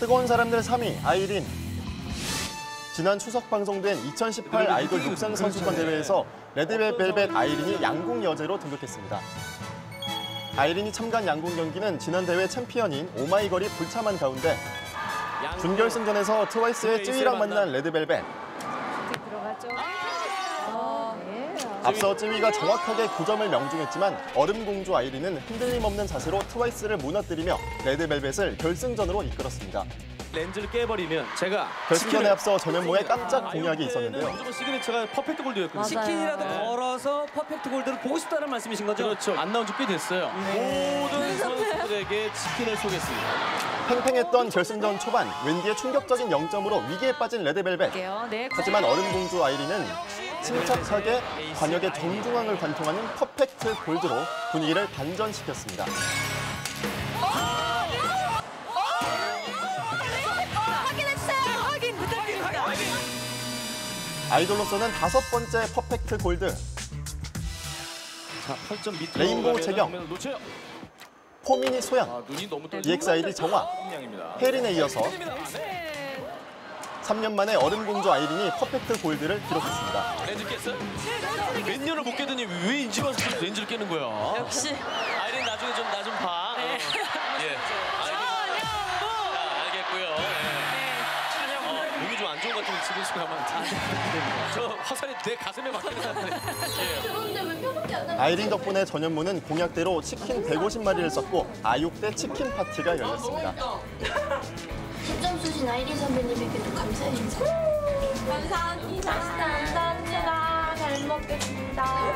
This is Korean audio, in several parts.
뜨거운 사람들 3위 아이린. 지난 추석 방송된 2018 아이돌 육상 선수권 대회에서 레드벨벳 아이린이 양궁 여제로 등극했습니다. 아이린이 참가한 양궁 경기는 지난 대회 챔피언인 오마이걸이 불참한 가운데 준결승전에서 트와이스의 쯔위랑 만난 레드벨벳. 앞서 쯔위가 정확하게 9점을 명중했지만 얼음공주 아이린은 흔들림 없는 자세로 트와이스를 무너뜨리며 레드벨벳을 결승전으로 이끌었습니다. 렌즈를 깨버리면 제가 결승전에 앞서 전현무의 깜짝 공약이 있었는데요. 시그니처가 퍼펙트 골드였거든요. 치킨이라도 걸어서 퍼펙트 골드를 보고 싶다는 말씀이신 거죠? 그렇죠. 안 나온 지 꽤 됐어요. 네. 모든 선수들에게 치킨을 쏘겠습니다. 팽팽했던 결승전 초반 웬디의 충격적인 0점으로 위기에 빠진 레드벨벳. 하지만 얼음공주 아이린은 침착하게 관역의 정중앙을 관통하는 퍼펙트 골드로 분위기를 반전시켰습니다. 아이돌로서는 5번째 퍼펙트 골드. 자, 8점 레인보우 재경, 포미니 소양, EXID 정화, 혜린에 이어서 3년 만에 얼음공주 아이린이 퍼펙트 골드를 기록했습니다. 몇 년을 못 깨더니 왜 인지만 렌즈를 깨는 거야? 역시 아이린 나중에 좀 나 좀 봐. 네. 예. 알겠고요. 안 좋은 것 같으면 지금 시간 가면 저 화살이 내 가슴에 박히는 사람들. 아이린 덕분에 전현무는 공약대로 치킨 150마리를 썼고 아육대 치킨 파티가 열렸습니다. 10점 쏘신 아이린 선배님에게도 감사의 인사. 감사합니다. 감사합니다. 잘 먹겠습니다.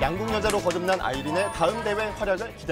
양궁 여자로 거듭난 아이린의 다음 대회 활약을 기대합니다.